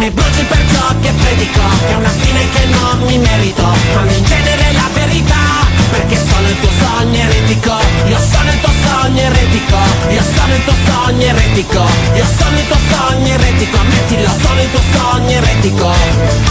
mi bruci per ciò che predico, è una fine che non mi merito, ma in genere la verità, perché sono il tuo sogno eretico, io sono il tuo sogno eretico, io sono il tuo sogno eretico, io sono il tuo sogno eretico, ammettilo, sono il tuo sogno eretico.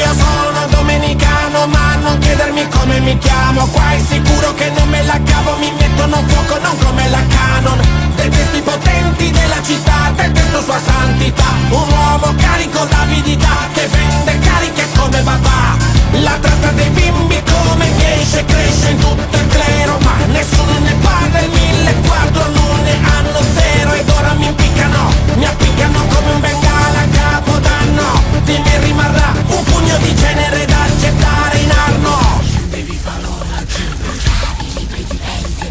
Io sono domenicano, ma non chiedermi come mi chiamo, qua è sicuro che non me la cavo, mi mettono fuoco non come la Canon. Detesto i potenti della città, detesto sua santità, un uomo carico d'avidità che vende cariche come papà. La tratta dei bimbi come pesce cresce in tutto il clero, ma nessuno ne paga il 1400, non ne hanno zero. Ed ora mi appiccano come un bengala a Capodanno, di me rimarrà un pugno di cenere da gettare in arno. Devi valore aggiungere i libri di pezzi,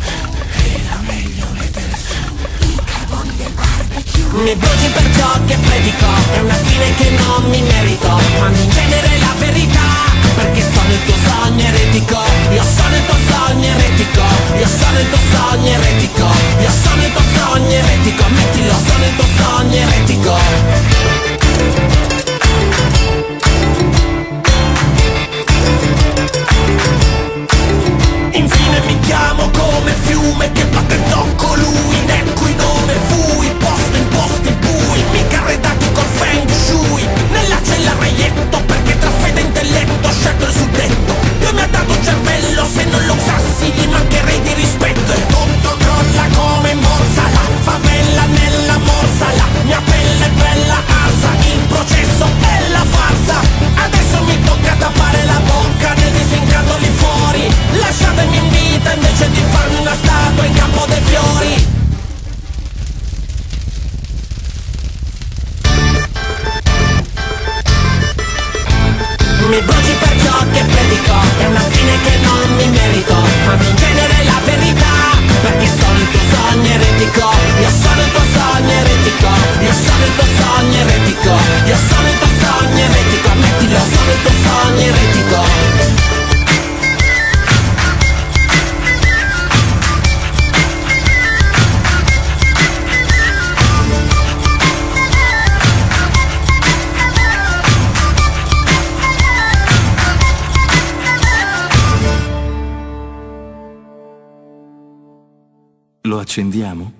era meglio mettere su i carboni del barbecue. Mi bruci per ciò che predico, è una fine che non mi merito, ma in genere la verità, perché sono il tuo sogno eretico, io sono il tuo sogno eretico, io sono il tuo sogno eretico, io sono il tuo sogno eretico, ammettilo, sono il tuo sogno eretico. Infine mi chiamo come fiume che batte colui, nel cui nome fui posto in posti bui, mica redati col feng shui, nella cella reietto, perché tra fede e intelletto scelto il suddetto. Dio mi ha dato un cervello, se non lo usassi gli mancherei di rispetto. E tutto crolla come in borsa, la favela nella morsa, la mia pelle è bella arsa, il processo è la farsa. Adesso mi tocca tappare la bocca nel disincanto lì fuori, lasciatemi in vita invece di farmi una statua in campo dei fiori. Mi bruci per ciò che predico, è una fine che non mi merito, ma in genere la verità, perché sono il tuo sogno eretico, io sono il tuo sogno eretico, io sono il tuo sogno eretico, io sono il tuo sogno eretico, ammettilo, sono il tuo sogno eretico. Lo accendiamo?